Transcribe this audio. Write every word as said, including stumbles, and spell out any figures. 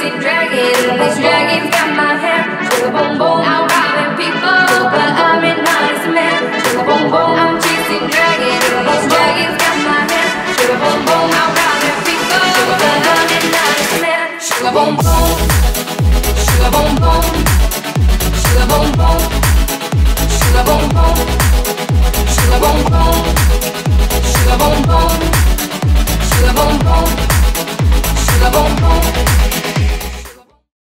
dancing dragon. These dragons got my hand. Suga boom boom, I'm robbing people, but I'm an honest man. Suga boom boom, I'm chasing dragons. These dragons got my hand. Suga boom boom, I'm robbing people, but I'm an honest man. Suga boom boom, suga boom boom, suga boom boom, suga boom boom, suga boom boom, suga boom boom, suga boom boom, suga boom boom.